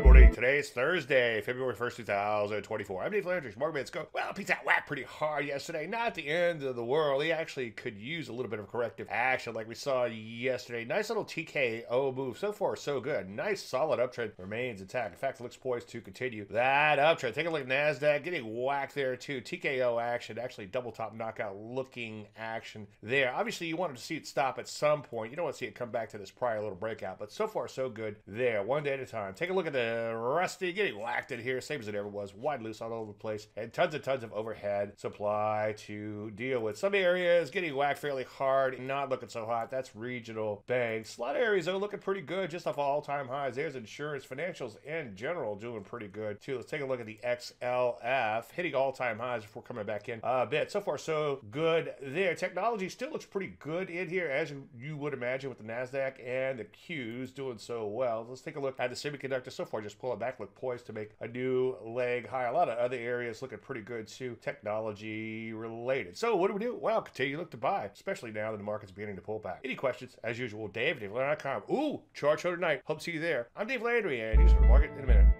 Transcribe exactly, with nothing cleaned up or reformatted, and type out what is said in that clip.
Good morning. Today is Thursday, February first, two thousand twenty-four. I'm Dave Landry. Market bets go, well, pizza whacked pretty hard yesterday. Not the end of the world. He actually could use a little bit of corrective action like we saw yesterday. Nice little T K O move. So far, so good. Nice, solid uptrend remains intact. In fact, it looks poised to continue that uptrend. Take a look at NASDAQ. Getting whacked there, too. T K O action. Actually, double top knockout looking action there. Obviously, you wanted to see it stop at some point. You don't want to see it come back to this prior little breakout. But so far, so good there. One day at a time. Take a look at the rusty, getting whacked in here, same as it ever was, wide loose all over the place, and tons and tons of overhead supply to deal with. Some areas getting whacked fairly hard, not looking so hot. That's regional banks. A lot of areas are looking pretty good, just off all-time highs. There's insurance, financials in general doing pretty good too. Let's take a look at the X L F, hitting all-time highs before coming back in a bit. So far, so good there. Technology still looks pretty good in here, as you would imagine, with the NASDAQ and the Qs doing so well. Let's take a look at the semiconductor. So far, just pulling back, look poised to make a new leg high. A lot of other areas looking pretty good too, technology related. So what do we do? Well, continue to look to buy, especially now that the market's beginning to pull back. Any questions? As usual, Dave, dave landry dot com. Ooh, chart show tonight. Hope to see you there. I'm Dave Landry, and here's the market in a minute.